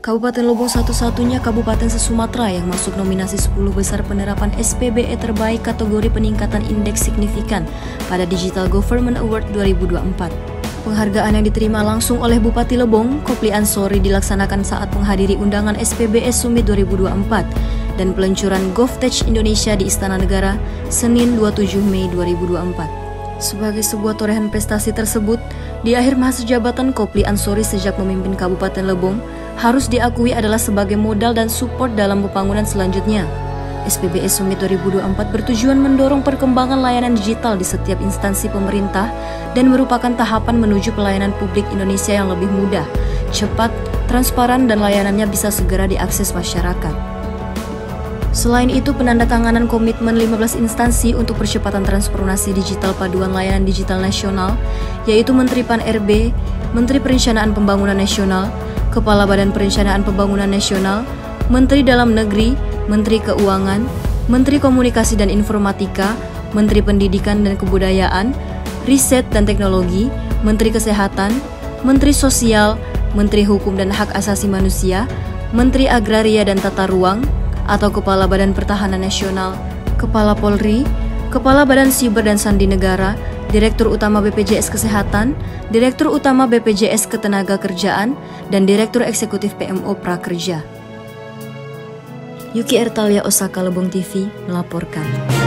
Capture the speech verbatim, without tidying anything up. Kabupaten Lebong satu-satunya kabupaten se-Sumatera yang masuk nominasi sepuluh besar penerapan S P B E terbaik kategori peningkatan indeks signifikan pada Digital Government Award dua ribu dua puluh empat. Penghargaan yang diterima langsung oleh Bupati Lebong, Kopli Ansori, dilaksanakan saat menghadiri undangan S P B E Summit dua ribu dua puluh empat dan peluncuran Govtech Indonesia di Istana Negara, Senin dua puluh tujuh Mei dua ribu dua puluh empat. Sebagai sebuah torehan prestasi tersebut, di akhir masa jabatan Kopli Ansori sejak memimpin Kabupaten Lebong, harus diakui adalah sebagai modal dan support dalam pembangunan selanjutnya. S P B E Summit dua ribu dua puluh empat bertujuan mendorong perkembangan layanan digital di setiap instansi pemerintah dan merupakan tahapan menuju pelayanan publik Indonesia yang lebih mudah, cepat, transparan, dan layanannya bisa segera diakses masyarakat. Selain itu, penandatanganan komitmen lima belas instansi untuk percepatan transformasi digital paduan layanan digital nasional, yaitu Menteri P A N R B, Menteri Perencanaan Pembangunan Nasional, Kepala Badan Perencanaan Pembangunan Nasional, Menteri Dalam Negeri, Menteri Keuangan, Menteri Komunikasi dan Informatika, Menteri Pendidikan dan Kebudayaan, Riset dan Teknologi, Menteri Kesehatan, Menteri Sosial, Menteri Hukum dan Hak Asasi Manusia, Menteri Agraria dan Tata Ruang, atau Kepala Badan Pertahanan Nasional, Kepala Polri, Kepala Badan Siber dan Sandi Negara, Direktur Utama B P J S Kesehatan, Direktur Utama B P J S Ketenagakerjaan, dan Direktur Eksekutif P M O Prakerja. Yuki Ertalya, Osaka Lebong T V melaporkan.